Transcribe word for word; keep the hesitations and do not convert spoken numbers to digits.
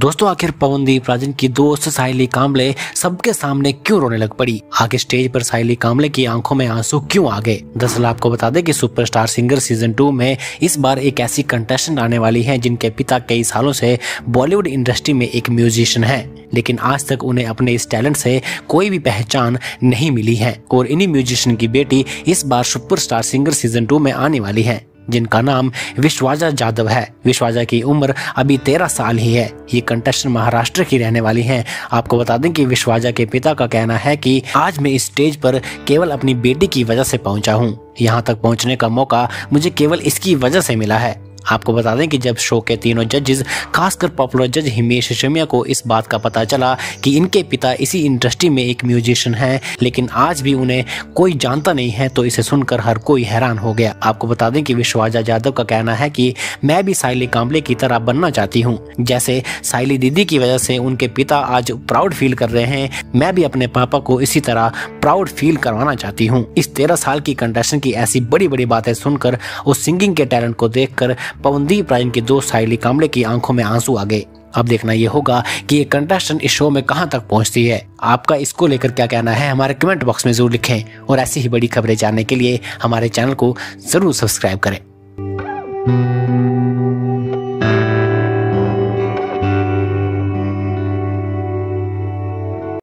दोस्तों आखिर पवनदीप राजन की दोस्त सायली कांबळे सबके सामने क्यों रोने लग पड़ी? आखिर स्टेज पर सायली कांबळे की आंखों में आंसू क्यों आ गए? दरअसल आपको बता दें कि सुपरस्टार सिंगर सीजन टू में इस बार एक ऐसी कंटेस्टेंट आने वाली हैं जिनके पिता कई सालों से बॉलीवुड इंडस्ट्री में एक म्यूजिशियन है, लेकिन आज तक उन्हें अपने इस टैलेंट से कोई भी पहचान नहीं मिली है। और इन्हीं म्यूजिशियन की बेटी इस बार सुपरस्टार सिंगर सीजन टू में आने वाली है, जिनका नाम विश्वाजा यादव है। विश्वाजा की उम्र अभी तेरह साल ही है। ये कंटेस्टेंट महाराष्ट्र की रहने वाली हैं। आपको बता दें कि विश्वाजा के पिता का कहना है कि आज मैं इस स्टेज पर केवल अपनी बेटी की वजह से पहुंचा हूं। यहां तक पहुंचने का मौका मुझे केवल इसकी वजह से मिला है। आपको बता दें कि जब शो के तीनों जजेस, खासकर पॉपुलर जज हिमेश रेशमिया को इस बात का पता चला कि इनके पिता इसी इंडस्ट्री में एक म्यूजिशियन हैं, लेकिन आज भी उन्हें कोई जानता नहीं है, तो इसे सुनकर हर कोई हैरान हो गया। आपको बता दें कि विश्वाजा यादव का कहना है कि मैं भी सायली कांबळे की तरह बनना चाहती हूँ। जैसे सायली दीदी की वजह से उनके पिता आज प्राउड फील कर रहे हैं, मैं भी अपने पापा को इसी तरह प्राउड फील करवाना चाहती हूँ। इस तेरह साल की कंटेस्टेंट की ऐसी बड़ी बड़ी बातें सुनकर और सिंगिंग के टैलेंट को देखकर पवनदीप राजन की दोस्त सायली कांबळे की आंखों में आंसू आ गए। अब देखना यह होगा कि ये कंटेस्टेंट इस शो में कहां तक पहुंचती है। आपका इसको लेकर क्या कहना है हमारे कमेंट बॉक्स में जरूर लिखें, और ऐसी ही बड़ी खबरें जानने के लिए हमारे चैनल को जरूर सब्सक्राइब करें।